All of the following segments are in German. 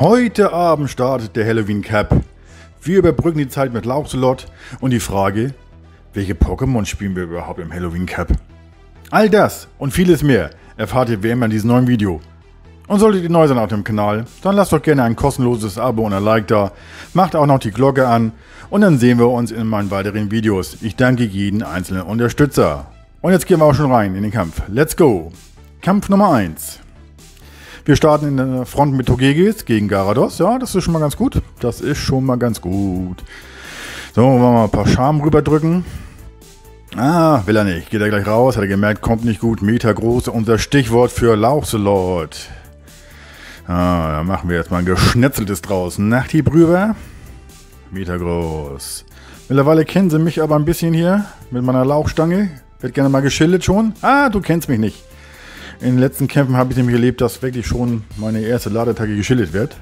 Heute Abend startet der Halloween-Cup. Wir überbrücken die Zeit mit Lauchsalot und die Frage, welche Pokémon spielen wir überhaupt im Halloween-Cup? All das und vieles mehr erfahrt ihr wie immer in diesem neuen Video. Und solltet ihr neu sein auf dem Kanal, dann lasst doch gerne ein kostenloses Abo und ein Like da, macht auch noch die Glocke an und dann sehen wir uns in meinen weiteren Videos. Ich danke jeden einzelnen Unterstützer. Und jetzt gehen wir auch schon rein in den Kampf. Let's go! Kampf Nummer 1. Wir starten in der Front mit Togekiss gegen Garados. Ja, das ist schon mal ganz gut. Das ist schon mal ganz gut. So, wollen wir mal ein paar Charme rüberdrücken. Ah, will er nicht. Geht er gleich raus. Hat er gemerkt, kommt nicht gut. Meter groß, unser Stichwort für Lauchsalot. Ah, da machen wir jetzt mal ein Geschnetzeltes draus. Nachthieb rüber. Meter groß. Mittlerweile kennen sie mich aber ein bisschen hier. Mit meiner Lauchstange. Wird gerne mal geschildert schon. Ah, du kennst mich nicht. In den letzten Kämpfen habe ich nämlich erlebt, dass wirklich schon meine erste Ladeattacke geschildert wird.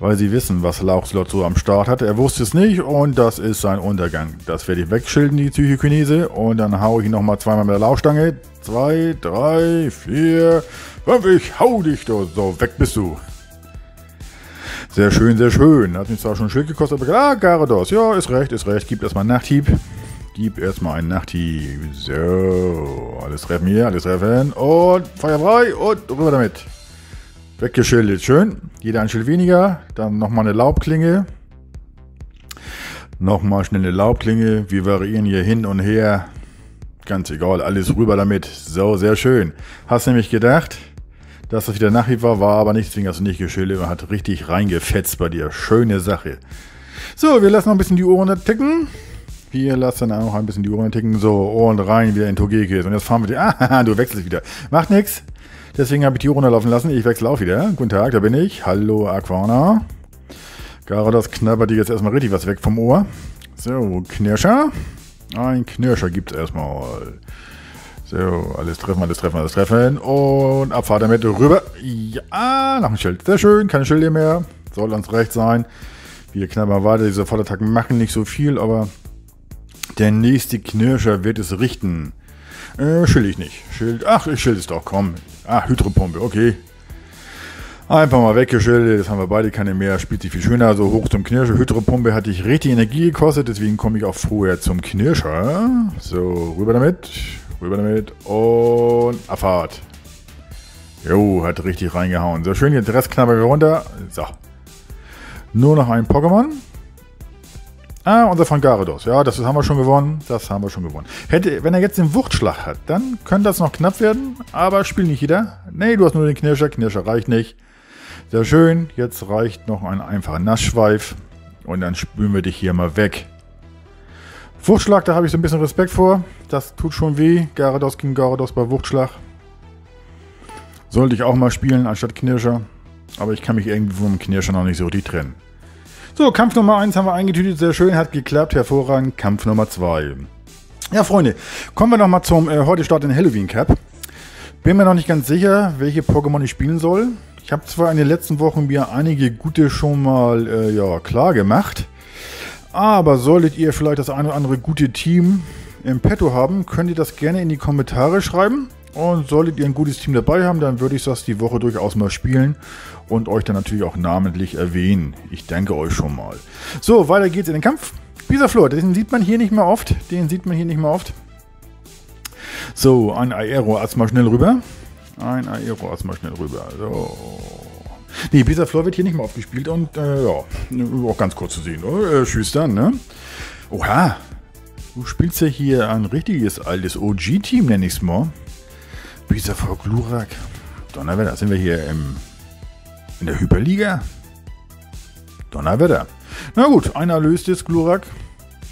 Weil sie wissen, was Lauchsalot so am Start hatte. Er wusste es nicht und das ist sein Untergang. Das werde ich wegschilden, die Psychokinese. Und dann haue ich ihn nochmal zweimal mit der Lauchstange. 2, 3, 4, 5. Ich hau dich doch. So, weg bist du. Sehr schön, sehr schön. Hat mich zwar schon ein Schild gekostet, aber ah, Garados. Ja, ist recht. Gib erstmal einen Nachthieb. Gib erstmal einen Nachthieb. So, alles treffen hier, alles treffen. Und Feuer frei und rüber damit. Weggeschildert, schön. Jeder ein Schild weniger. Dann nochmal eine Laubklinge. Nochmal schnell eine Laubklinge. Wir variieren hier hin und her. Ganz egal, alles rüber damit. So, sehr schön. Hast nämlich gedacht, dass das wieder Nachhieb war, war aber nichts, deswegen hast du nicht geschildert. Man hat richtig reingefetzt bei dir. Schöne Sache. So, wir lassen noch ein bisschen die Ohren ticken. Wir lassen dann auch ein bisschen die Uhr ticken. So, und rein wieder in Togekiss. Und jetzt fahren wir die... Ah, du wechselst wieder. Macht nichts. Deswegen habe ich die Uhr runterlaufen lassen. Ich wechsle auch wieder. Guten Tag, da bin ich. Hallo, Aquana. Garados knabbert dir jetzt erstmal richtig was weg vom Ohr. So, Knirscher. Ein Knirscher gibt es erstmal. So, alles treffen, alles treffen, alles treffen. Und Abfahrt damit rüber. Ja, noch ein Schild. Sehr schön, keine Schilde mehr. Soll uns recht sein. Wir knabbern weiter. Die Sofortattacken machen nicht so viel, aber... Der nächste Knirscher wird es richten. Schild ich nicht. Schild. Ach, ich schild es doch, komm. Ah, Hydropumpe, okay. Einfach mal weggeschildert. Jetzt haben wir beide keine mehr. Spielt sich viel schöner. So hoch zum Knirscher. Hydropumpe hatte ich richtig Energie gekostet. Deswegen komme ich auch vorher zum Knirscher. So, rüber damit. Rüber damit. Und Abfahrt. Jo, hat richtig reingehauen. So, schön. Jetzt Restknabber runter. So. Nur noch ein Pokémon. Ah, unser von Garados. Ja, das haben wir schon gewonnen. Das haben wir schon gewonnen. Hätte, wenn er jetzt den Wuchtschlag hat, dann könnte das noch knapp werden. Aber spielt nicht jeder. Nee, du hast nur den Knirscher. Knirscher reicht nicht. Sehr schön. Jetzt reicht noch ein einfacher Nassschweif. Und dann spülen wir dich hier mal weg. Wuchtschlag, da habe ich so ein bisschen Respekt vor. Das tut schon weh. Garados gegen Garados bei Wuchtschlag. Sollte ich auch mal spielen anstatt Knirscher. Aber ich kann mich irgendwie vom Knirscher noch nicht so richtig trennen. So, Kampf Nummer 1 haben wir eingetütet, sehr schön, hat geklappt, hervorragend, Kampf Nummer 2. Ja, Freunde, kommen wir nochmal zum heute Start in Halloween Cup. Bin mir noch nicht ganz sicher, welche Pokémon ich spielen soll. Ich habe zwar in den letzten Wochen mir einige gute schon mal ja, klar gemacht, aber solltet ihr vielleicht das eine oder andere gute Team im Petto haben, könnt ihr das gerne in die Kommentare schreiben. Und solltet ihr ein gutes Team dabei haben, dann würde ich das die Woche durchaus mal spielen und euch dann natürlich auch namentlich erwähnen. Ich danke euch schon mal. So, weiter geht's in den Kampf. Bisaflor, den sieht man hier nicht mehr oft. Den sieht man hier nicht mehr oft. So, ein Aero erstmal schnell rüber. Ein Aero erstmal schnell rüber. So. Nee, Bisaflor wird hier nicht mehr oft gespielt und ja, auch ganz kurz zu sehen. Tschüss dann, ne? Oha, du spielst ja hier ein richtiges altes OG-Team, nenn ich's mal. Bisaflor, Glurak. Donnerwetter, sind wir hier in der Hyperliga? Donnerwetter. Na gut, einer löst jetzt Glurak.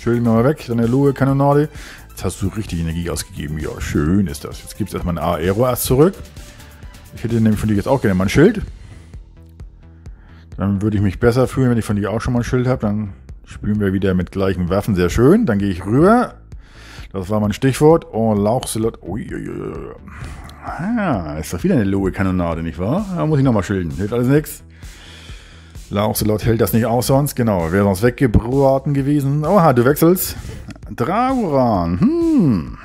Schön mir mal weg, deine Lohe, Kanonade. Jetzt hast du richtig Energie ausgegeben. Ja, schön ist das. Jetzt gibt es erstmal einen Aeroast zurück. Ich hätte nämlich von dir jetzt auch gerne mal ein Schild. Dann würde ich mich besser fühlen, wenn ich von dir auch schon mal ein Schild habe. Dann spielen wir wieder mit gleichen Waffen. Sehr schön. Dann gehe ich rüber. Das war mein Stichwort. Oh, Lauchsalot. Uiuiui. Ah, ist doch wieder eine Lohe-Kanonade, nicht wahr? Da muss ich nochmal schilden. Hilft alles nichts. Lauchsalot hält das nicht aus sonst. Genau, wäre sonst weggebraten gewesen. Oha, du wechselst. Dragoran. Hm.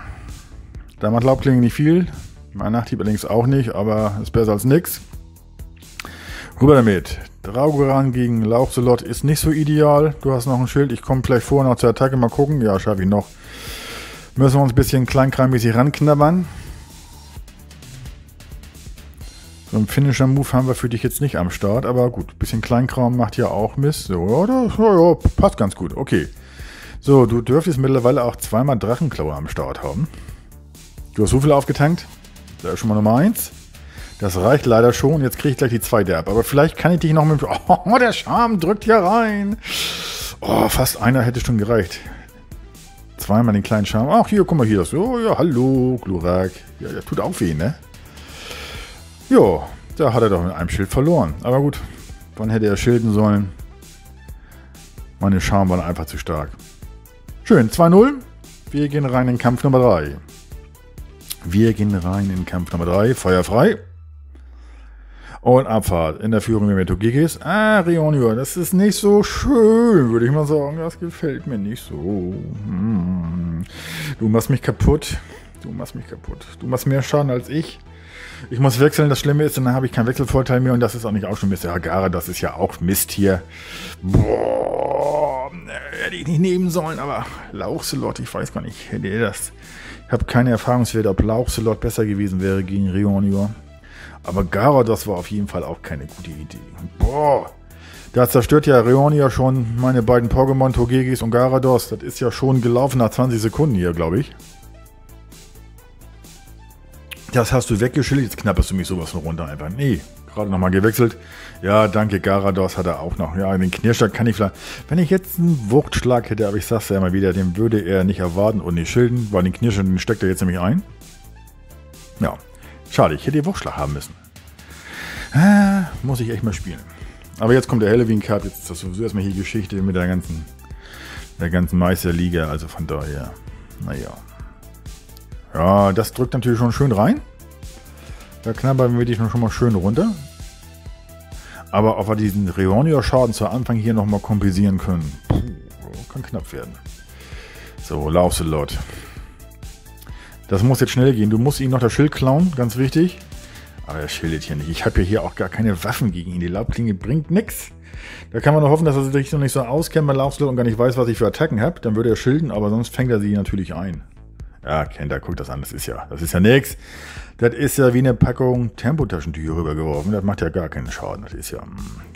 Da macht Laubklinge nicht viel. Mein Nachthieb allerdings auch nicht, aber ist besser als nichts. Rüber damit. Dragoran gegen Lauchsalot ist nicht so ideal. Du hast noch ein Schild. Ich komme vielleicht vor und nach zur Attacke. Mal gucken. Ja, schaffe ich noch. Müssen wir uns ein bisschen kleinkrammäßig ranknabbern. So ein Finisher-Move haben wir für dich jetzt nicht am Start, aber gut, ein bisschen Kleinkram macht ja auch Mist. So, ja, passt ganz gut, okay. So, du dürftest mittlerweile auch zweimal Drachenklaue am Start haben. Du hast so viel aufgetankt, da ist schon mal Nummer 1. Das reicht leider schon, jetzt kriege ich gleich die zweite ab, aber vielleicht kann ich dich noch mit... Oh, der Charme drückt hier rein. Oh, fast einer hätte schon gereicht. Zweimal den kleinen Charme. Ach, hier, guck mal hier. So, ja, hallo, Glurak. Ja, der tut auch weh, ne? Jo, da hat er doch mit einem Schild verloren. Aber gut, wann hätte er schilden sollen? Meine Charme waren einfach zu stark. Schön, 2-0. Wir gehen rein in Kampf Nummer 3. Feuer frei. Und Abfahrt. In der Führung mit Togekiss. Ah, Rionio, das ist nicht so schön, würde ich mal sagen. Das gefällt mir nicht so. Du machst mich kaputt. Du machst mehr Schaden als ich. Ich muss wechseln, das Schlimme ist, und dann habe ich keinen Wechselvorteil mehr und das ist auch nicht auch schon Mist. Ja, Garados, das ist ja auch Mist hier. Boah, hätte ich nicht nehmen sollen, aber Lauchsalot, ich weiß gar nicht, hätte er das. Ich habe keine Erfahrungswerte, ob Lauchsalot besser gewesen wäre gegen Rionio. Aber Garados war auf jeden Fall auch keine gute Idee. Boah, das zerstört ja Rionio schon meine beiden Pokémon, Togekiss und Garados. Das ist ja schon gelaufen nach 20 Sekunden hier, glaube ich. Das hast du weggeschillt, jetzt knapperst du mich sowas von runter einfach. Nee, gerade nochmal gewechselt. Ja, danke, Garados hat er auch noch. Ja, den Knirschlag kann ich vielleicht... Wenn ich jetzt einen Wuchtschlag hätte, aber ich sag's ja immer wieder, den würde er nicht erwarten und nicht schilden, weil den Knirschlag, den steckt er jetzt nämlich ein. Ja, schade, ich hätte den Wuchtschlag haben müssen. Muss ich echt mal spielen. Aber jetzt kommt der Halloween-Cup, jetzt ist das sowieso erstmal hier Geschichte mit der ganzen Meisterliga, also von daher, naja. Ja, das drückt natürlich schon schön rein. Da knabbern wir dich schon mal schön runter. Aber ob wir diesen Rionio-Schaden zu Anfang hier nochmal kompensieren können, kann knapp werden. So, Lauchsalot. Das muss jetzt schnell gehen. Du musst ihm noch das Schild klauen, ganz wichtig. Aber er schildet hier nicht. Ich habe ja hier auch gar keine Waffen gegen ihn. Die Laubklinge bringt nichts. Da kann man nur hoffen, dass er sich noch nicht so auskennt bei Lauchsalot und gar nicht weiß, was ich für Attacken habe. Dann würde er schilden, aber sonst fängt er sie natürlich ein. Ja, kennt er, guckt das an, das ist ja nix. Das ist ja wie eine Packung Tempotaschentücher rübergeworfen, das macht ja gar keinen Schaden, das ist ja...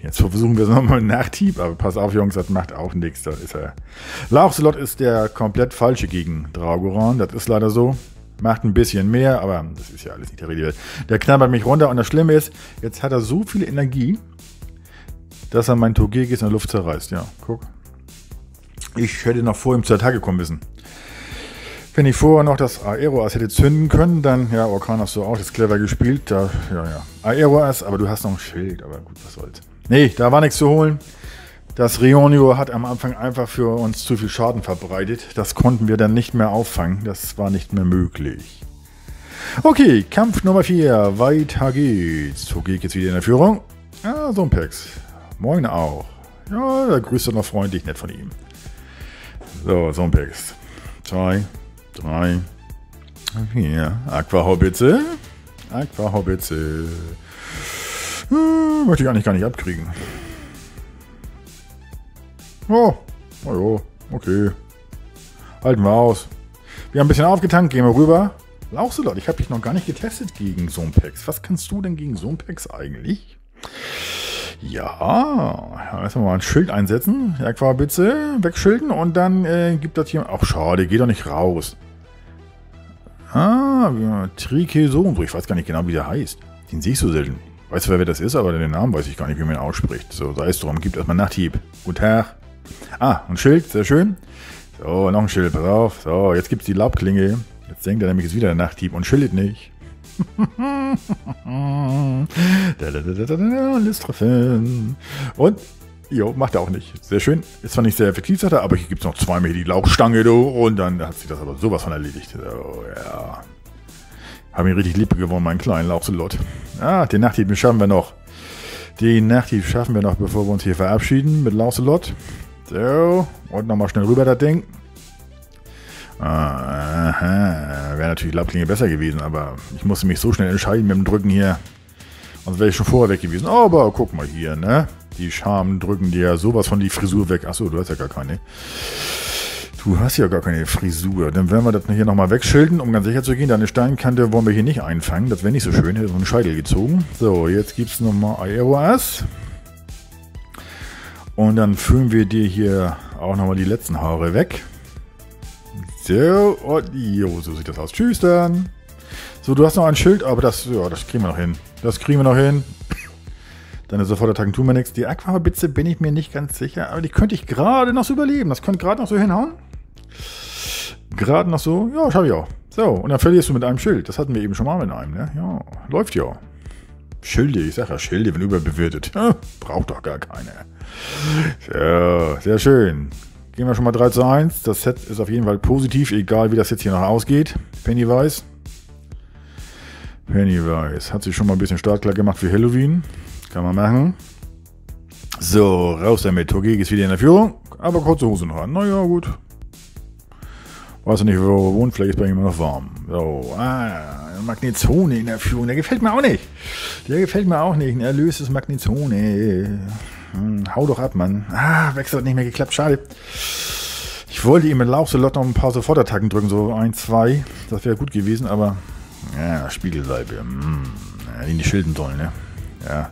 Jetzt versuchen wir es nochmal nach Tieb, aber pass auf Jungs, das macht auch nichts, das ist ja... Lauchsalot ist der komplett falsche gegen Dragoran, das ist leider so. Macht ein bisschen mehr, aber das ist ja alles nicht der Rede wert. Der knabbert mich runter und das Schlimme ist, jetzt hat er so viel Energie, dass er mein Togekiss in der Luft zerreißt, ja, guck. Ich hätte noch vor ihm zur Attacke kommen müssen. Wenn ich vorher noch das Aeroas hätte zünden können, dann, ja, Orkan hast du auch, das ist clever gespielt, da, ja, Aeroas, aber du hast noch ein Schild, aber gut, was soll's. Nee, da war nichts zu holen. Das Rionio hat am Anfang einfach für uns zu viel Schaden verbreitet, das konnten wir dann nicht mehr auffangen, das war nicht mehr möglich. Okay, Kampf Nummer 4, weiter geht's. Togekiss wieder in der Führung. Ah, so ein Pex. Moin auch. Ja, da grüßt er noch freundlich, nett von ihm. So, so ein Pex. 2, 3, 4. Aquahobitze. Möchte ich eigentlich gar nicht abkriegen. Oh, oh ja, okay. Halten wir aus. Wir haben ein bisschen aufgetankt, gehen wir rüber. Lauchsalot, ich habe dich noch gar nicht getestet gegen Sohnpex. Was kannst du denn gegen Sohnpex eigentlich? Ja, erstmal mal ein Schild einsetzen, Aquabitze, wegschilden und dann gibt das hier... Ach schade, geht doch nicht raus. Ah, ja, Trikephalo, ich weiß gar nicht genau, wie der heißt. Den sehe ich so selten. Weißt du, wer das ist, aber den Namen weiß ich gar nicht, wie man ihn ausspricht. So, sei es drum, gibt erstmal Nachthieb. Guten Tag. Ah, ein Schild, sehr schön. So, noch ein Schild, pass auf. So, jetzt gibt es die Laubklinge. Jetzt denkt er nämlich, es ist wieder der Nachthieb und schildet nicht. Listreffen. Und, jo, macht er auch nicht. Sehr schön. Ist zwar nicht sehr effektiv, sagt er, aber hier gibt es noch zweimal die Lauchstange, du. Und dann hat sich das aber sowas von erledigt. Oh, ja. Hab ihn richtig lieb gewonnen, meinen kleinen Lauchsalot. Ah, den Nachthieb schaffen wir noch. Den Nachthieb schaffen wir noch, bevor wir uns hier verabschieden mit Lauchsalot. So. Und nochmal schnell rüber, das Ding. Aha, wäre natürlich Laubklinge besser gewesen, aber ich musste mich so schnell entscheiden mit dem Drücken hier. Sonst wäre ich schon vorher weg gewesen. Aber guck mal hier, ne? Die Charmen drücken dir ja sowas von die Frisur weg. Achso, du hast ja gar keine. Du hast ja gar keine Frisur. Dann werden wir das hier nochmal wegschilden, um ganz sicher zu gehen. Deine Steinkante wollen wir hier nicht einfangen. Das wäre nicht so schön. Hätte so einen Scheitel gezogen. So, jetzt gibt es nochmal Aeroas. Und dann füllen wir dir hier auch nochmal die letzten Haare weg. So, und jo, so sieht das aus. Tschüss dann. So, du hast noch ein Schild, aber das, ja, das kriegen wir noch hin. Das kriegen wir noch hin. Deine Sofortattacken tun wir nichts. Die Aquabitze bin ich mir nicht ganz sicher, aber die könnte ich gerade noch so überleben. Das könnte gerade noch so hinhauen. Gerade noch so. Ja, schaffe ich auch. So, und dann verlierst du mit einem Schild. Das hatten wir eben schon mal mit einem, ne? Ja, läuft ja. Schilde, ich sag ja, Schilde, wenn überbewertet. Ja, braucht doch gar keine. So, sehr schön. Gehen wir schon mal 3:1. Das Set ist auf jeden Fall positiv, egal wie das jetzt hier noch ausgeht. Pennywise. Pennywise. Hat sich schon mal ein bisschen startklar gemacht für Halloween. Kann man machen. So, raus damit. Togekiss ist wieder in der Führung. Aber kurze Hose noch an. Naja, gut. Weiß ja nicht, wo er wohnt. Vielleicht ist bei ihm immer noch warm. So, Magnezone in der Führung. Der gefällt mir auch nicht. Der gefällt mir auch nicht. Ein erlöstes Magnezone. Hau doch ab, Mann. Ah, Wechsel hat nicht mehr geklappt. Schade. Ich wollte ihm mit Lauchsalot noch ein paar Sofortattacken drücken. So 1, 2. Das wäre gut gewesen, aber... Ja, Spiegelsalbe. Ja, die nicht schilden sollen, ne? Ja.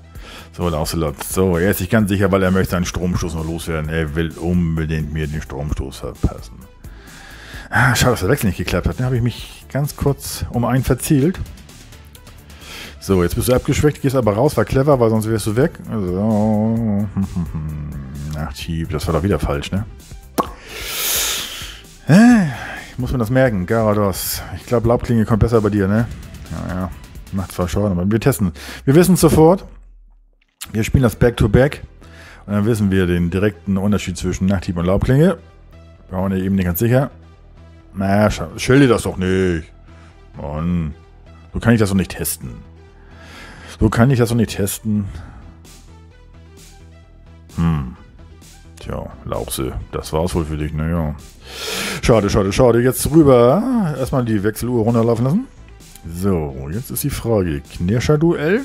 So, Lauchsalot. So, er ist sich ganz sicher, weil er möchte einen Stromstoß noch loswerden. Er will unbedingt mir den Stromstoß verpassen. Ah, schade, dass der Wechsel nicht geklappt hat. Da habe ich mich ganz kurz um einen verzählt. So, jetzt bist du abgeschwächt, gehst aber raus, war clever, weil sonst wärst du weg. So. Ach, Schieb, das war doch wieder falsch, ne? Ich muss mir das merken, Garados. Ich glaube, Laubklinge kommt besser bei dir, ne? Ja, ja. Macht zwar schon, aber wir testen. Wir wissen es sofort. Wir spielen das Back-to-Back. Und dann wissen wir den direkten Unterschied zwischen Nachthieb und Laubklinge. War mir eben nicht ganz sicher. Na, schilde das doch nicht. Mann. So kann ich das doch nicht testen. So kann ich das doch nicht testen. Tja, Laubse. Das war's wohl für dich, naja. Schade, schade, schade. Jetzt rüber. Erstmal die Wechseluhr runterlaufen lassen. So, jetzt ist die Frage. Knirscher-Duell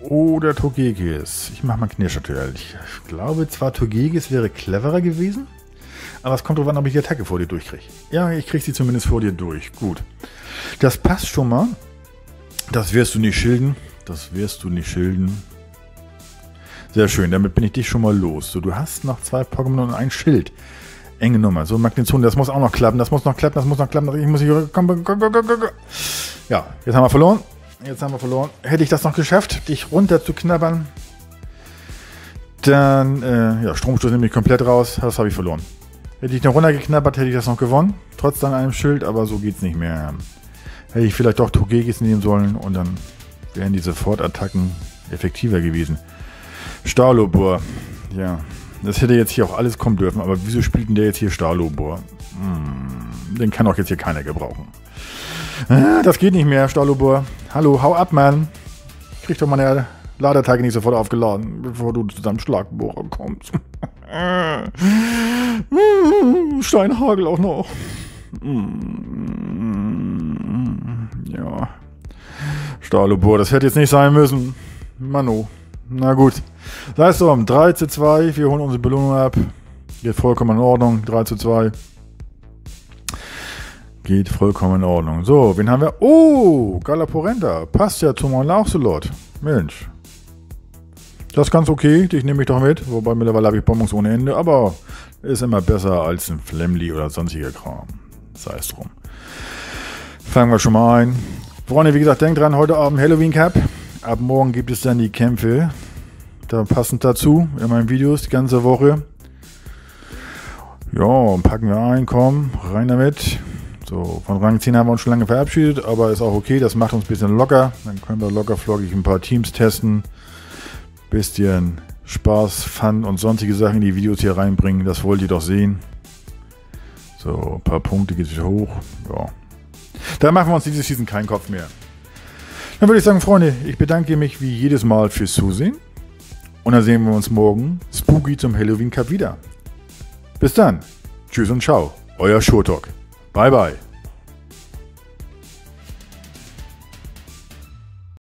oder Togekiss? Ich mach mal Knirscher-Duell. Ich glaube zwar, Togekiss wäre cleverer gewesen. Aber es kommt drauf an, ob ich die Attacke vor dir durchkriege. Ja, ich kriege sie zumindest vor dir durch. Gut. Das passt schon mal. Das wirst du nicht schilden. Das wirst du nicht schilden. Sehr schön. Damit bin ich dich schon mal los. So, du hast noch 2 Pokémon und ein Schild. Enge Nummer. So, Magnezone, das muss auch noch klappen. Das muss noch klappen. Das muss noch klappen. Ich muss hier... Komm. Ja, jetzt haben wir verloren. Jetzt haben wir verloren. Hätte ich das noch geschafft, dich runter zu knabbern, dann... ja, Stromstoß nehme ich komplett raus. Das habe ich verloren. Hätte ich noch runtergeknabbert, hätte ich das noch gewonnen. Trotz dann einem Schild, aber so geht's nicht mehr. Hätte ich vielleicht doch Togekiss nehmen sollen und dann wären die Sofortattacken effektiver gewesen. Stahlobor. Ja, das hätte jetzt hier auch alles kommen dürfen, aber wieso spielt denn der jetzt hier Stahlobor? Den kann auch jetzt hier keiner gebrauchen. Das geht nicht mehr, Stahlobor. Hallo, hau ab, Mann. Ich krieg doch meine Ladeattacke nicht sofort aufgeladen, bevor du zu deinem Schlagbohrer kommst. Steinhagel auch noch. Ja. Stahlobor, das hätte jetzt nicht sein müssen. Mano. Na gut. Sei es drum. 3:2. Wir holen unsere Belohnung ab. Geht vollkommen in Ordnung. 3:2. Geht vollkommen in Ordnung. So, wen haben wir? Oh, Galaporenta. Passt ja zum Lauchsalot. Mensch. Das ist ganz okay, dich nehme ich doch mit. Wobei mittlerweile habe ich Bonbons ohne Ende, aber ist immer besser als ein Flemli oder sonstiger Kram. Sei es drum. Fangen wir schon mal ein. Freunde, wie gesagt, denkt dran, heute Abend Halloween-Cup. Ab morgen gibt es dann die Kämpfe. Da passend dazu, in meinen Videos, die ganze Woche. Ja, packen wir ein, komm, rein damit. So, von Rang 10 haben wir uns schon lange verabschiedet, aber ist auch okay, das macht uns ein bisschen locker. Dann können wir locker flockig ein paar Teams testen. Bisschen Spaß, Fun und sonstige Sachen in die Videos hier reinbringen. Das wollt ihr doch sehen. So, ein paar Punkte geht wieder hoch. Ja. Da machen wir uns diese Season keinen Kopf mehr. Dann würde ich sagen, Freunde, ich bedanke mich wie jedes Mal fürs Zusehen. Und dann sehen wir uns morgen spooky zum Halloween-Cup wieder. Bis dann. Tschüss und ciao. Euer Shurtock. Bye, bye.